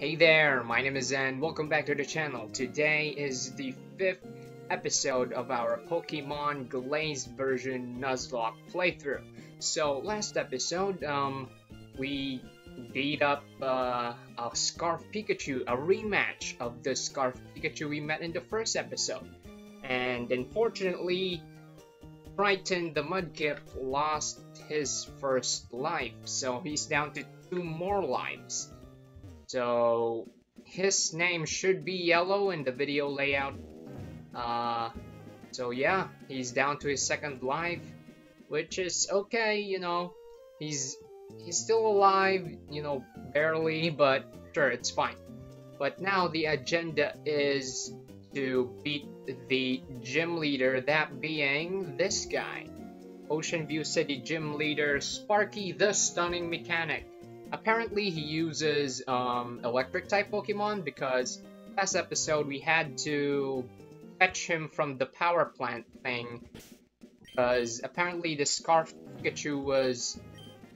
Hey there, my name is Zen, welcome back to the channel. Today is the 5th episode of our Pokemon Glazed version Nuzlocke playthrough. So last episode, we beat up a Scarf Pikachu, a rematch of the Scarf Pikachu we met in the first episode. And unfortunately, Triton the Mudkip lost his first life, so he's down to 2 more lives. So his name should be yellow in the video layout. So yeah, he's down to his 2nd life, which is okay, you know. He's still alive, you know, barely, but sure, it's fine. But now the agenda is to beat the gym leader, that being this guy, Ocean View City gym leader Sparky the Stunning Mechanic. Apparently he uses electric type Pokemon, because last episode we had to fetch him from the power plant thing, because apparently the Scarf Pikachu was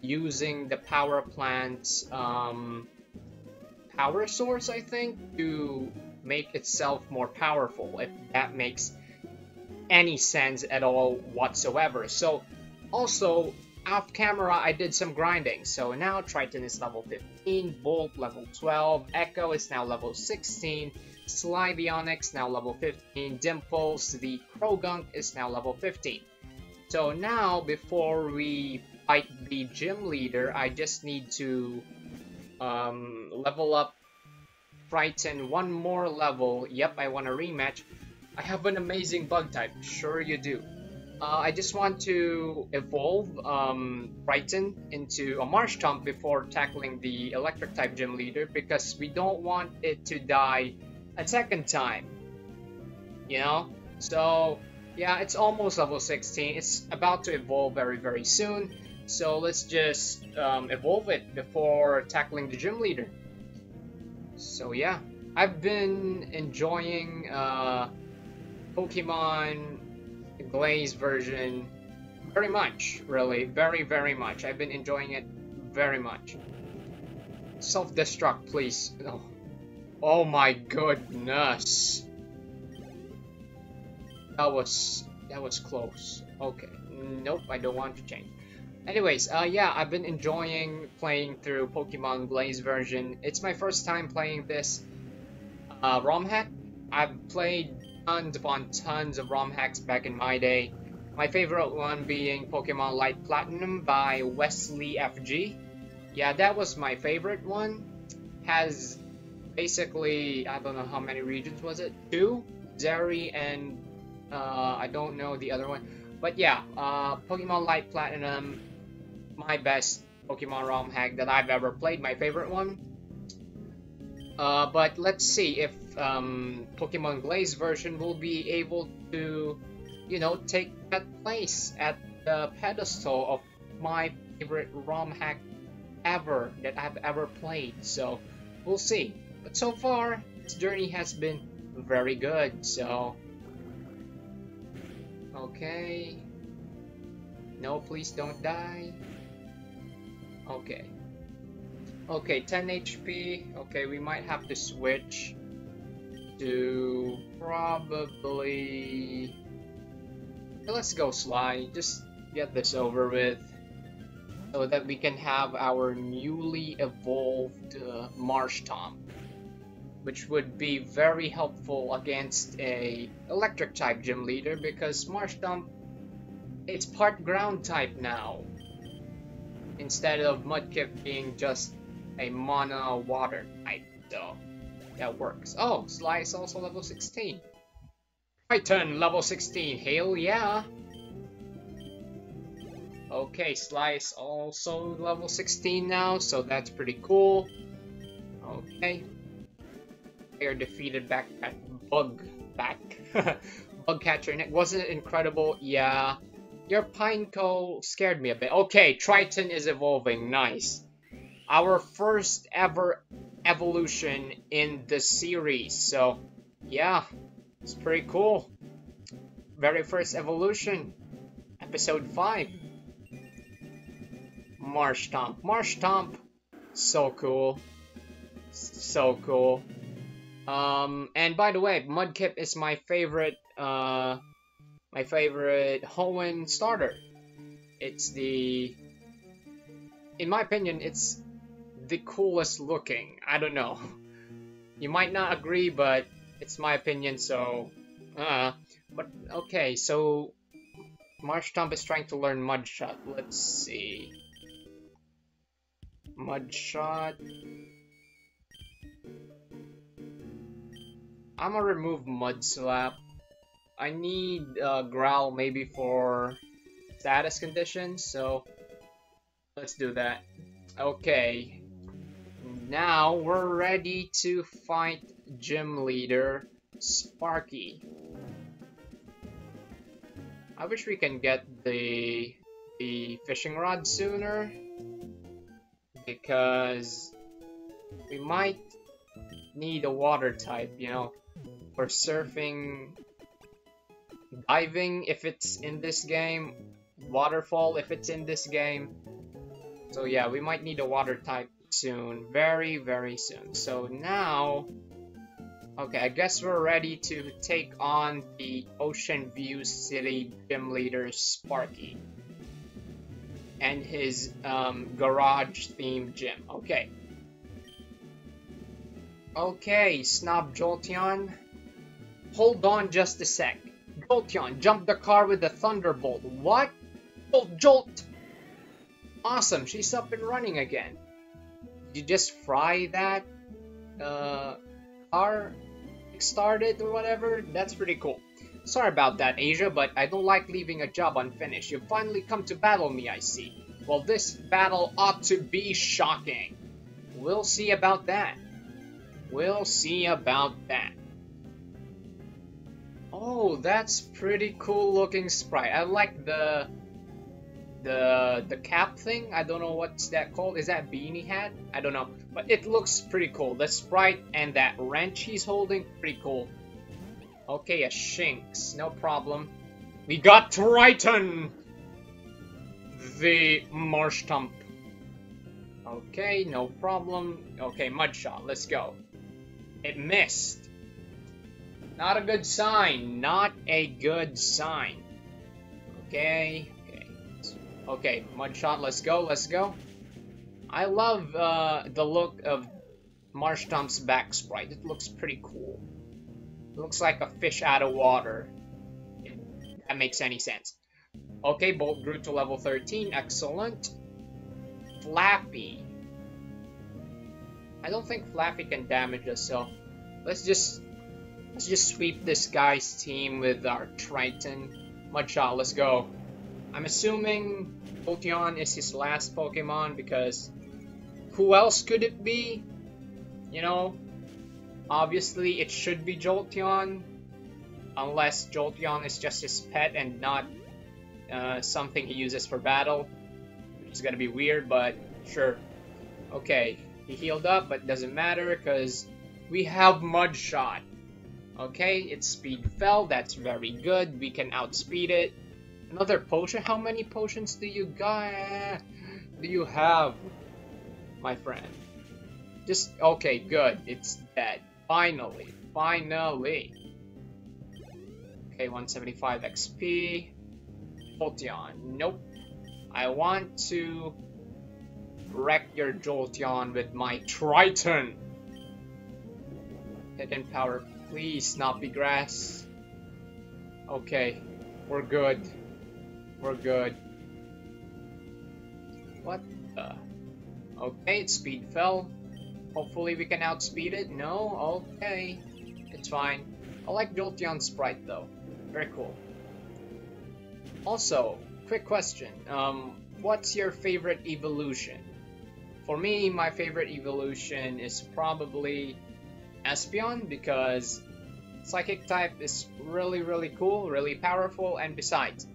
using the power plant's power source, I think, to make itself more powerful, if that makes any sense at all whatsoever. So also off camera I did some grinding, so now Triton is level 15, Bolt level 12, Echo is now level 16, Sliveonix now level 15, Dimples the Krogunk is now level 15. So now before we fight the gym leader, I just need to level up Triton 1 more level. Yep, I want a rematch. I have an amazing bug type. Sure you do. I just want to evolve Triton into a Marsh Tomp before tackling the electric type gym leader, because we don't want it to die a 2nd time, you know. So yeah, it's almost level 16, it's about to evolve very soon, so let's just evolve it before tackling the gym leader. So yeah, I've been enjoying Pokemon Glazed version very much, really, very much. I've been enjoying it very much. Self-destruct, please. Oh. Oh my goodness. That was close. Okay, nope, I don't want to change. Anyways, yeah, I've been enjoying playing through Pokemon Glazed version. It's my first time playing this ROM hack. I've played tons upon tons of ROM hacks back in my day. My favorite one being Pokemon Light Platinum by Wesley FG. Yeah, that was my favorite one. Has basically, I don't know how many regions was it? 2? Zeri and I don't know the other one. But yeah, Pokemon Light Platinum, my best Pokemon ROM hack that I've ever played, my favorite one. But let's see if Pokemon Glazed version will be able to, you know, take that place at the pedestal of my favorite ROM hack ever that I've ever played. So we'll see. But so far, this journey has been very good. So okay. No, please don't die. Okay. Okay, 10 HP. Okay, we might have to switch to probably... Let's go Sly. Just get this over with so that we can have our newly evolved Marsh Tomp, which would be very helpful against a electric type gym leader, because Marsh Tomp, it's part ground type now, instead of Mudkip being just a mono water type, so that works. Oh, Sly is also level 16. Triton level 16, hell yeah! Okay, Sly is also level 16 now, so that's pretty cool. Okay. They are defeated back at bug catcher. And wasn't it incredible? Yeah. Your Pineco scared me a bit. Okay, Triton is evolving. Nice. Our first ever evolution in the series. So, yeah. It's pretty cool. Very first evolution. Episode 5. Marsh Tomp. Marsh Tomp. So cool. So cool. And by the way, Mudkip is my favorite Hoenn starter. It's the... in my opinion, it's the coolest looking. I don't know. You might not agree, but it's my opinion, so... but, okay, so... Marshtomp is trying to learn Mud Shot. Let's see... Mud Shot... I'm gonna remove Mud Slap. I need Growl maybe for status conditions, so let's do that. Okay, now we're ready to fight Gym Leader Sparky. I wish we can get the fishing rod sooner, because we might need a water type, you know, for surfing, diving if it's in this game, waterfall if it's in this game. So yeah, we might need a water type soon, very, very soon. So now, okay, I guess we're ready to take on the Ocean View City Gym Leader Sparky and his garage-themed gym. Okay. Okay, Snob Jolteon. Hold on just a sec. Jolteon, jump the car with the Thunderbolt. What? Oh, Jolt! Awesome, she's up and running again. You just fry that car, started or whatever. That's pretty cool. Sorry about that, Asia, but I don't like leaving a job unfinished. You've finally come to battle me, I see. Well, this battle ought to be shocking. We'll see about that. We'll see about that. Oh, that's pretty cool looking sprite. I like the cap thing. I don't know what's that called. Is that beanie hat? I don't know, but it looks pretty cool. The sprite and that wrench he's holding, pretty cool. Okay, a Shinx, no problem. We got Triton, the Marshtomp. Okay, no problem. Okay, Mudshot, let's go. It missed. Not a good sign. Not a good sign. Okay. Okay, Mudshot, let's go, let's go. I love the look of Marshtomp's back sprite. It looks pretty cool. It looks like a fish out of water, if that makes any sense. Okay, Bolt grew to level 13, excellent. Flappy. I don't think Flappy can damage us, so let's just sweep this guy's team with our Triton. Mudshot, let's go. I'm assuming Jolteon is his last Pokemon, because who else could it be? You know, obviously it should be Jolteon, unless Jolteon is just his pet and not something he uses for battle, which is gonna be weird, but sure. Okay, he healed up, but doesn't matter because we have Mud Shot. Okay, its speed fell, that's very good, we can outspeed it. Another potion? How many potions do you got? Do you have, my friend? Just, okay, good. It's dead. Finally. Finally. Okay, 175 XP. Jolteon. Nope. I want to wreck your Jolteon with my Triton. Hidden power, please, Snoppy Grass. Okay, we're good. We're good. What the? Okay, its speed fell. Hopefully we can outspeed it. No? Okay. It's fine. I like Jolteon's sprite though. Very cool. Also, quick question. What's your favorite evolution? For me, my favorite evolution is probably Espeon, because Psychic type is really, really cool, really powerful, and besides,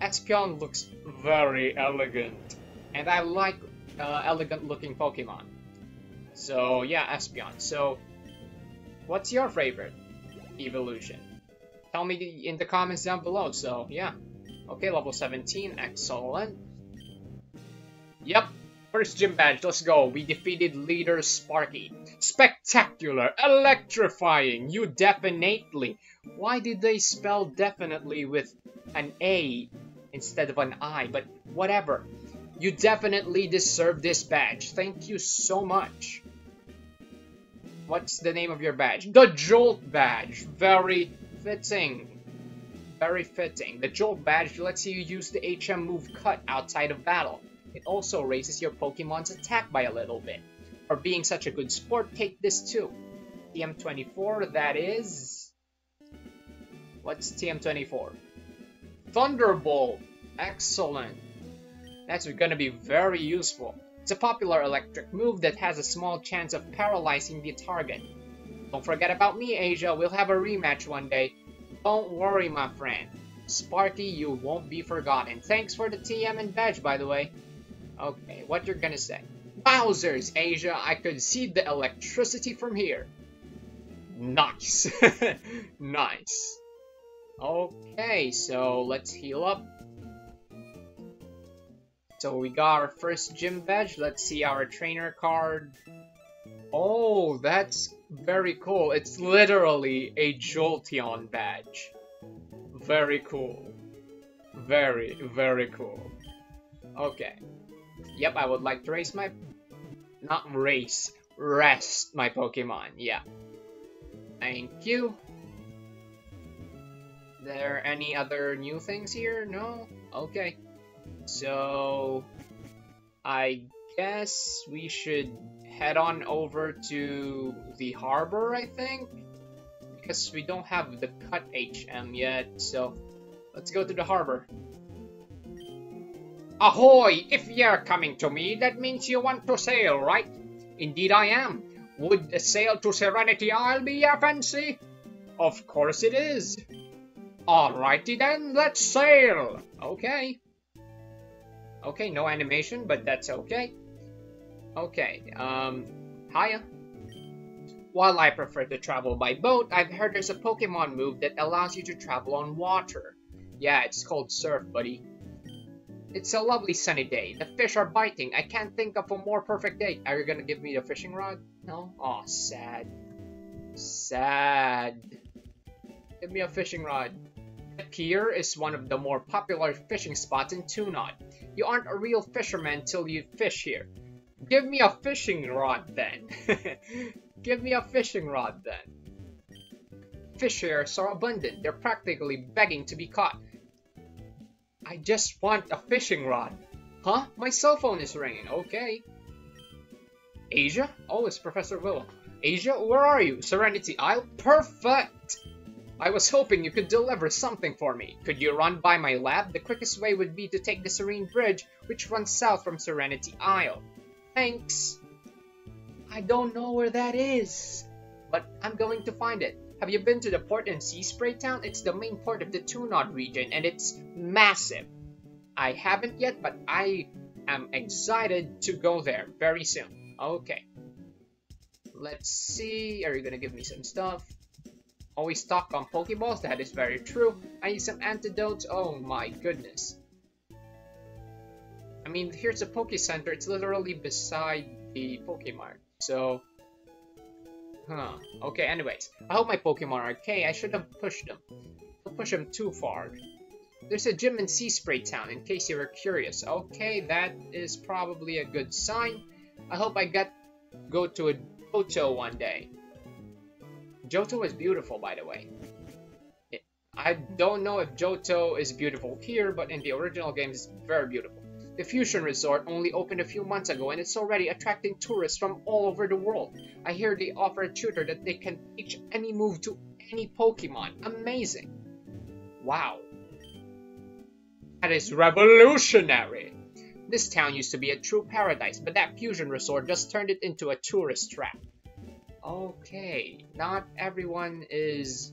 Espeon looks very elegant, and I like elegant looking Pokemon. So yeah, Espeon. So what's your favorite evolution? Tell me in the comments down below. So yeah. Okay, level 17, excellent. Yep, First gym badge, let's go. We defeated leader Sparky. Spectacular, electrifying, you definitely. Why did they spell definitely with an A instead of an I? But whatever. You definitely deserve this badge. Thank you so much. What's the name of your badge? The Jolt badge. Very fitting. Very fitting. The Jolt badge lets you use the HM move Cut outside of battle. It also raises your Pokemon's attack by a little bit. For being such a good sport, take this too. TM24, that is... What's TM24? Thunderbolt! Excellent. That's gonna be very useful. It's a popular electric move that has a small chance of paralyzing the target. Don't forget about me, Asia. We'll have a rematch one day. Don't worry, my friend. Sparky, you won't be forgotten. Thanks for the TM and badge, by the way. Okay, what you're gonna say. Bowsers, Asia, I could see the electricity from here. Nice. Nice. Okay, so let's heal up. So we got our first gym badge. Let's see our trainer card. Oh, that's very cool. It's literally a Jolteon badge. Very cool. Very, very cool. Okay. Yep, I would like to race my... Not race. Rest my Pokemon. Yeah. Thank you. There any other new things here? No? Okay. So, I guess we should head on over to the harbor, I think? Because we don't have the Cut HM yet, so let's go to the harbor. Ahoy! If you're coming to me, that means you want to sail, right? Indeed I am. Would a sail to Serenity Isle be your fancy? Of course it is. Alrighty then, let's sail! Okay. Okay, no animation, but that's okay. Okay, hiya. While I prefer to travel by boat, I've heard there's a Pokemon move that allows you to travel on water. Yeah, it's called surf, buddy. It's a lovely sunny day. The fish are biting. I can't think of a more perfect day. Are you gonna give me the fishing rod? No? Aw, sad. Sad. Give me a fishing rod. The pier is one of the more popular fishing spots in Tunod. You aren't a real fisherman till you fish here. Give me a fishing rod then. Give me a fishing rod then. Fish here are abundant. They're practically begging to be caught. I just want a fishing rod. Huh? My cell phone is ringing. Okay. Asia? Oh, it's Professor Willow. Asia, where are you? Serenity Isle? Perfect! I was hoping you could deliver something for me. Could you run by my lab? The quickest way would be to take the Serene Bridge, which runs south from Serenity Isle. Thanks. I don't know where that is, but I'm going to find it. Have you been to the port in Sea Spray Town? It's the main port of the Tunod region, and it's massive. I haven't yet, but I am excited to go there very soon. Okay. Let's see. Are you gonna give me some stuff? Always stock on Pokeballs, that is very true. I need some antidotes, oh my goodness. I mean, here's a Poke Center, it's literally beside the Pokemon, so... Huh, okay, anyways. I hope my Pokemon are okay, I shouldn't have pushed them. Don't push them too far. There's a gym in Sea Spray Town, in case you were curious. Okay, that is probably a good sign. I hope I go to a Johto one day. Johto is beautiful, by the way. I don't know if Johto is beautiful here, but in the original game, it's very beautiful. The Fusion Resort only opened a few months ago, and it's already attracting tourists from all over the world. I hear they offer a tutor that they can teach any move to any Pokemon. Amazing. Wow. That is revolutionary. This town used to be a true paradise, but that Fusion Resort just turned it into a tourist trap. Okay, not everyone is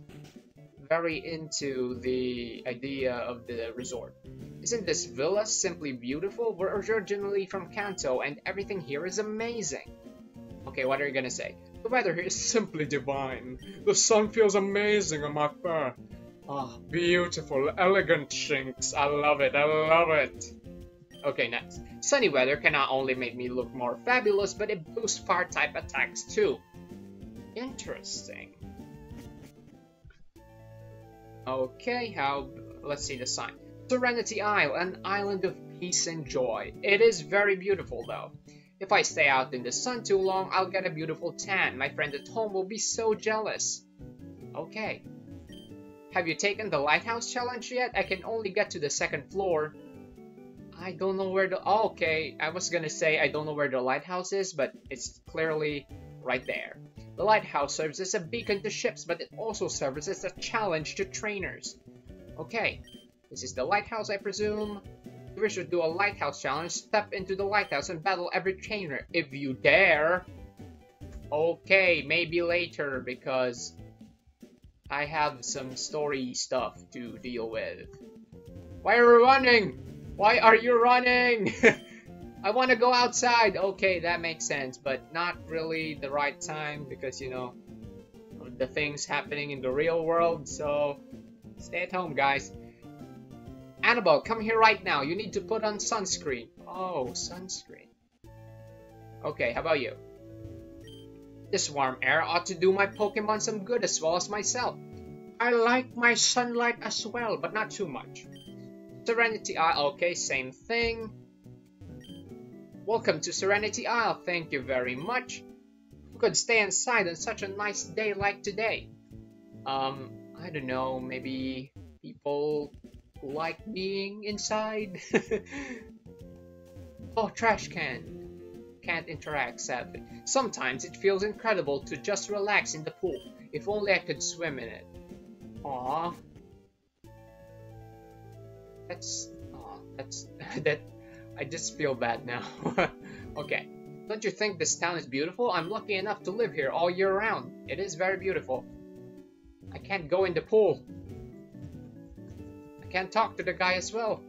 very into the idea of the resort. Isn't this villa simply beautiful? We're originally from Kanto and everything here is amazing. Okay, what are you gonna say? The weather here is simply divine. The sun feels amazing on my fur. Ah, beautiful, elegant chinks. I love it, I love it. Okay, next. Sunny weather can not only make me look more fabulous, but it boosts fire-type attacks too. Interesting. Okay, how... let's see the sign. Serenity Isle, an island of peace and joy. It is very beautiful, though. If I stay out in the sun too long, I'll get a beautiful tan. My friend at home will be so jealous. Okay. Have you taken the lighthouse challenge yet? I can only get to the second floor. I don't know where the... oh, okay, I was gonna say I don't know where the lighthouse is, but it's clearly right there. The lighthouse serves as a beacon to ships, but it also serves as a challenge to trainers. Okay, this is the lighthouse, I presume. If you wish to do a lighthouse challenge, step into the lighthouse and battle every trainer, if you dare. Okay, maybe later, because I have some story stuff to deal with. Why are we running? Why are you running? I want to go outside. Okay, that makes sense, but not really the right time because, you know, the things happening in the real world, so stay at home, guys. Annabelle, come here right now. You need to put on sunscreen. Oh, sunscreen. Okay, how about you? This warm air ought to do my Pokemon some good as well as myself. I like my sunlight as well, but not too much. Serenity Isle, okay, same thing. Welcome to Serenity Isle, thank you very much. Who could stay inside on such a nice day like today? I don't know, maybe people like being inside? Oh, trash can. Can't interact, sadly. Sometimes it feels incredible to just relax in the pool. If only I could swim in it. Aww. That's... oh, that's... that... I just feel bad now. Okay. Don't you think this town is beautiful? I'm lucky enough to live here all year round. It is very beautiful. I can't go in the pool. I can't talk to the guy as well.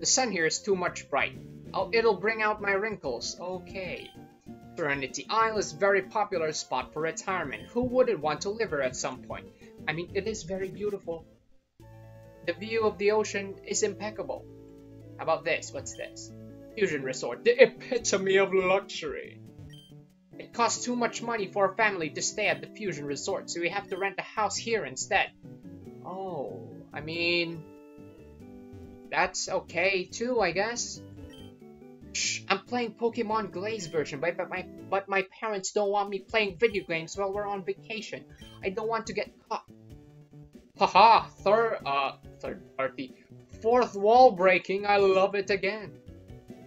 The sun here is too much bright. Oh, it'll bring out my wrinkles. Okay. Serenity Isle is a very popular spot for retirement. Who wouldn't want to live here at some point? I mean, it is very beautiful. The view of the ocean is impeccable. How about this? What's this? Fusion Resort, the epitome of luxury. It costs too much money for a family to stay at the Fusion Resort, so we have to rent a house here instead. Oh, I mean... that's okay too, I guess. Shh, I'm playing Pokemon Glazed version, but my parents don't want me playing video games while we're on vacation. I don't want to get caught. Haha, fourth wall breaking, I love it again.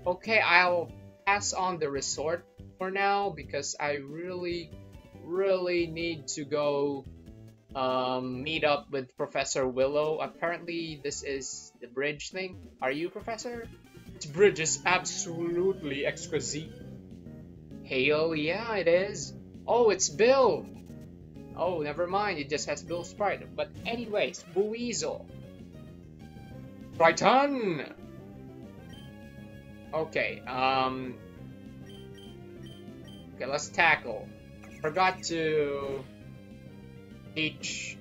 Okay, I'll pass on the resort for now because I really need to go meet up with Professor Willow. Apparently this is the bridge thing. Are you Professor? This bridge is absolutely exquisite. Hell yeah, it is. Oh, it's Bill. Oh, never mind, it just has Bill Sprite. But anyways, Buizel. Brighton! Okay, okay, let's tackle. Forgot to teach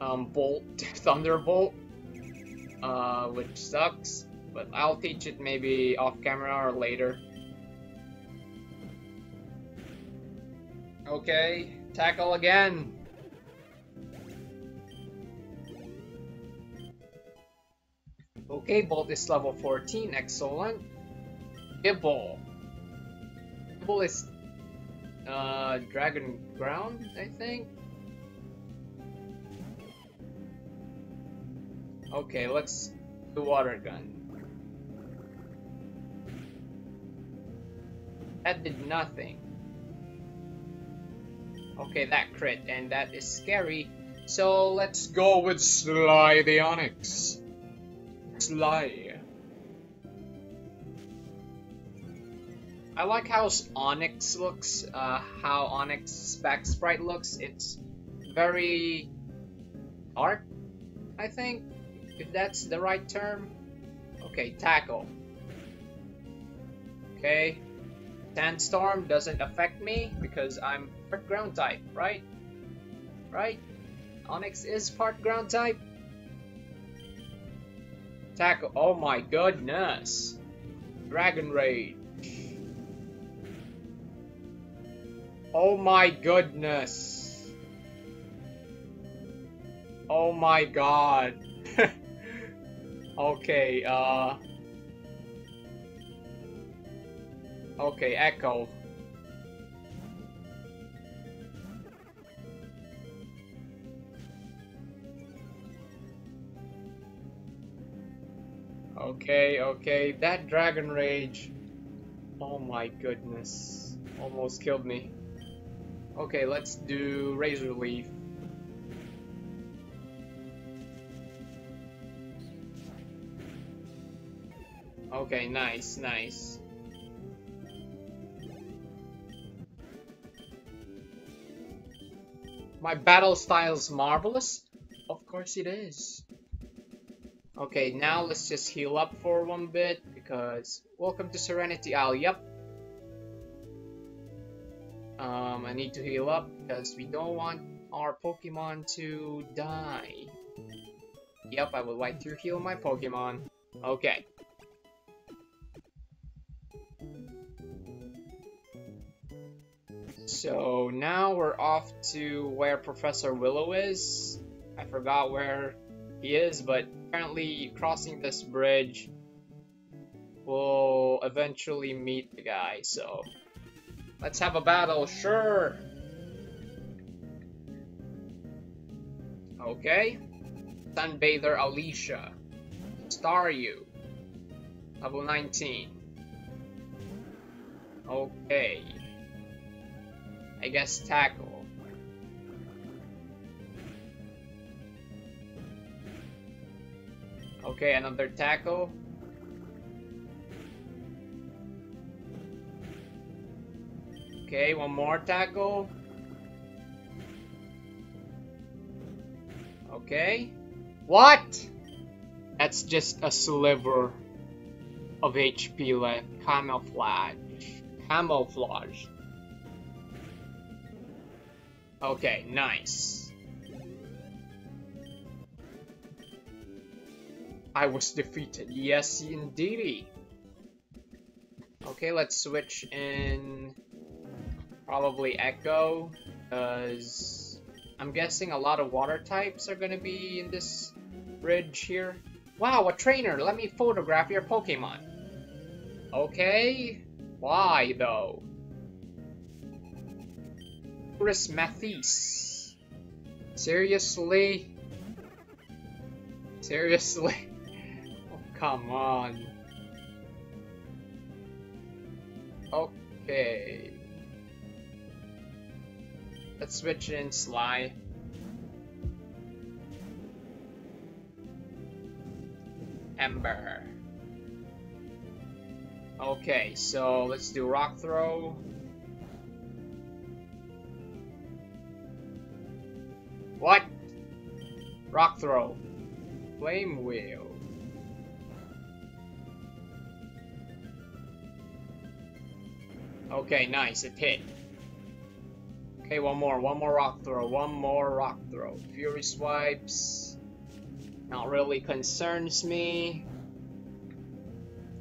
Bolt, Thunderbolt, which sucks, but I'll teach it maybe off camera or later. Okay. Tackle again. Okay, Bolt is level 14. Excellent. Gibble. Gibble is Dragon Ground, I think. Okay, let's do Water Gun. That did nothing. Okay, that crit, and that is scary. So let's go with Sly the Onyx. Sly. I like how Onyx looks, how Onyx's back sprite looks. It's very dark, I think, if that's the right term. Okay, tackle. Okay. Sandstorm doesn't affect me because I'm part ground type, right? Right? Onyx is part ground type. Tackle. Oh my goodness. Dragon Rage. Oh my goodness. Oh my god. Okay, okay, Echo. Okay, okay, that Dragon Rage. Oh my goodness. Almost killed me. Okay, let's do Razor Leaf. Okay, nice, nice. My battle style's marvelous? Of course it is. Okay, now let's just heal up for one bit, because... Welcome to Serenity Isle, yep. I need to heal up, because we don't want our Pokemon to die. Yep, I would like to heal my Pokemon. Okay. So, now we're off to where Professor Willow is. I forgot where he is, but... Apparently, crossing this bridge will eventually meet the guy, so let's have a battle, sure! Okay, Sunbather Alicia, Staryu, level 19. Okay, I guess tackle. Okay, another tackle. Okay, one more tackle. Okay. What? That's just a sliver of HP left. Camouflage. Camouflage. Okay, nice. I was defeated. Yes, indeedy. Okay, let's switch in probably Echo, because I'm guessing a lot of water types are gonna be in this bridge here. Wow, a trainer! Let me photograph your Pokemon. Okay, why though? Chris Mathis. Seriously? Seriously? Come on. Okay. Let's switch in Sly. Ember. Okay, so let's do Rock Throw. What? Rock Throw. Flame Wheel. Okay, nice, it hit. Okay, one more rock throw, Fury Swipes. Not really concerns me.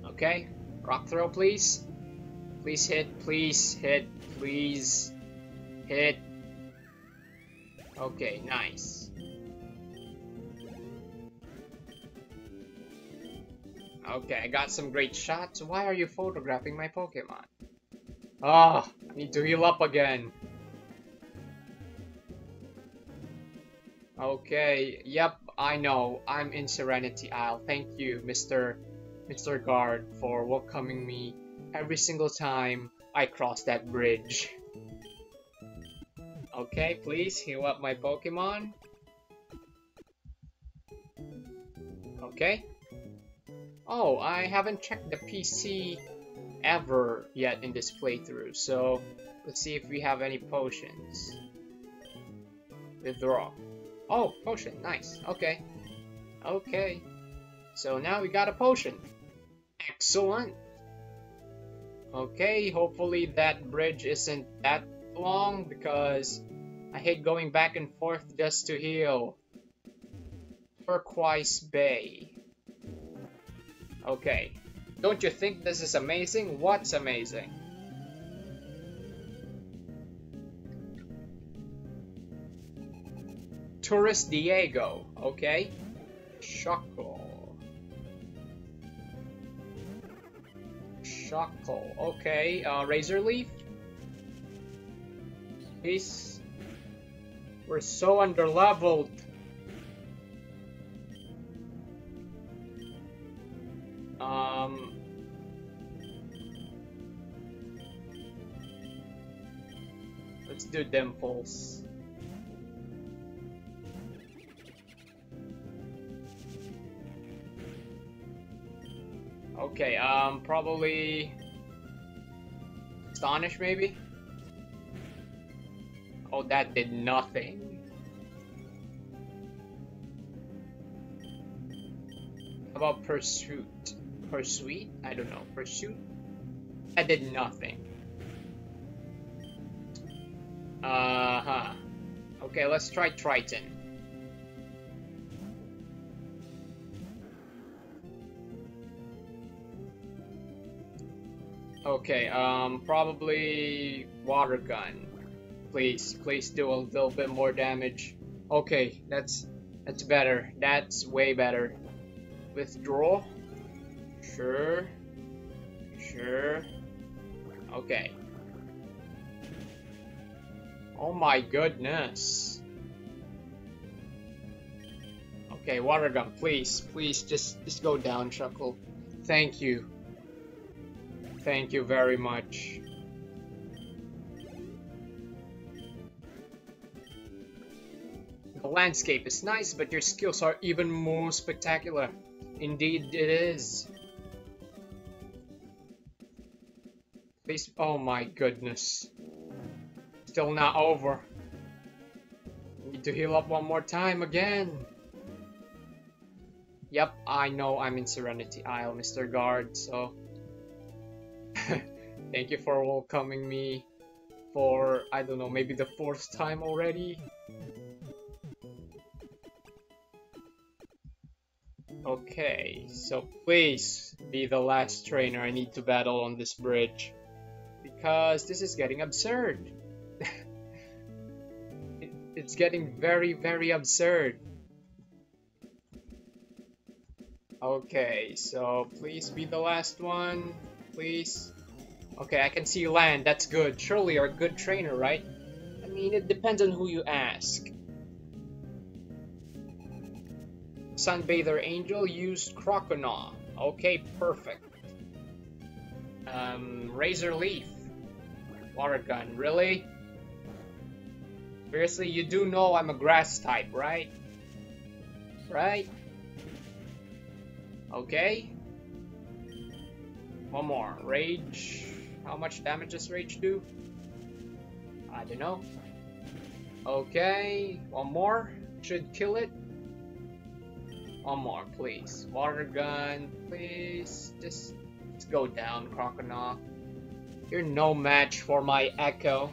Okay, rock throw, please. Please hit, please hit, please hit. Okay, nice. Okay, I got some great shots. Why are you photographing my Pokemon? Ah, oh, I need to heal up again. Okay, yep, I know. I'm in Serenity Isle. Thank you, Mr. Guard, for welcoming me every single time I cross that bridge. Okay, please heal up my Pokemon. Okay. Oh, I haven't checked the PC ever yet in this playthrough, so let's see if we have any potions. Withdraw. Oh, potion, nice. Okay, okay, so now we got a potion. Excellent. Okay, hopefully that bridge isn't that long, because I hate going back and forth just to heal. Perquis Bay. Okay. Don't you think this is amazing? What's amazing? Tourist Diego. Okay. Shuckle. Shuckle. Okay. Razor Leaf. Peace. We're so underleveled. Let's do Dimples. Okay, probably Astonish maybe? Oh, that did nothing. How about Pursuit? Pursuit? I don't know. Pursuit? I did nothing. Okay, let's try Triton. Okay, probably Water Gun. Please do a little bit more damage. Okay, that's better. That's way better. Withdraw. Sure. Okay. Oh my goodness. Okay, Water Gun, please, just go down, Shuckle. Thank you. Thank you very much. The landscape is nice, but your skills are even more spectacular. Indeed it is. Please, oh my goodness. Still not over. Need to heal up one more time again. Yep, I know I'm in Serenity Isle, Mr. Guard, so... Thank you for welcoming me for, I don't know, maybe the 4th time already? Okay, so please be the last trainer I need to battle on this bridge, because this is getting absurd. It's getting very, very absurd. Okay, so please be the last one, please. Okay, I can see land, that's good. Surely you're a good trainer, right? I mean, it depends on who you ask. Sunbather Angel used Croconaw. Okay, perfect. Razor Leaf. Water Gun, really? Seriously, you do know I'm a grass type, right? Right? Okay. One more. Rage. How much damage does Rage do? I don't know. Okay. One more. Should kill it. One more, please. Water Gun, please. Just go down, Croconaw. You're no match for my Echo.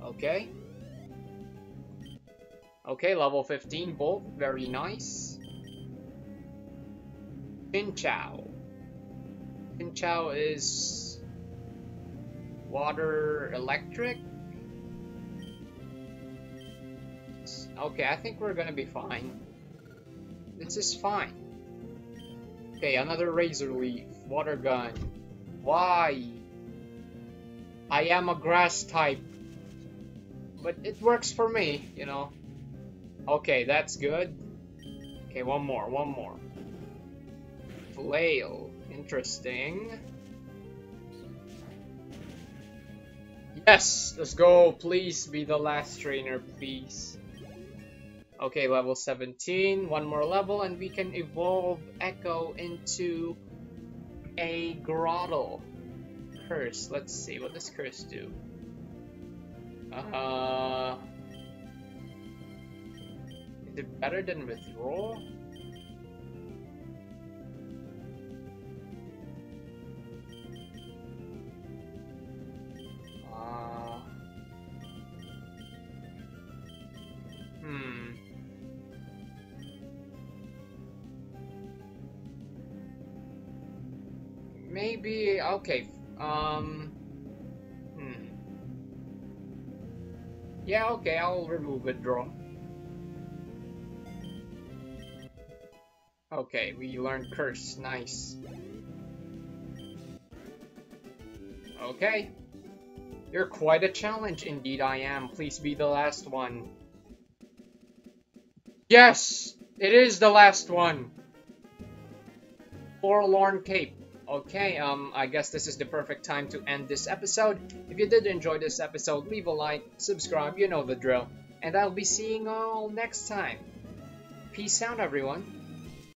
Okay. Okay, level 15 Bolt. Very nice. Pinchao. Pinchao is... Water Electric? Okay, I think we're gonna be fine. This is fine. Okay, another Razor Leaf. Water Gun. Why? I am a grass type. But it works for me, you know. Okay, that's good. Okay, one more. Flail. Interesting. Yes! Let's go! Please be the last trainer, please. Okay, level 17, one more level, and we can evolve Echo into a Grottle. Curse, let's see, what does Curse do? Is it better than Withdraw? Maybe, okay, yeah, okay, I'll remove withdraw. Okay, we learned curse, nice. Okay. You're quite a challenge, indeed I am. Please be the last one. Yes! It is the last one! Forlorn Cape. Okay, I guess this is the perfect time to end this episode. If you did enjoy this episode, leave a like, subscribe, you know the drill. And I'll be seeing you all next time. Peace out, everyone.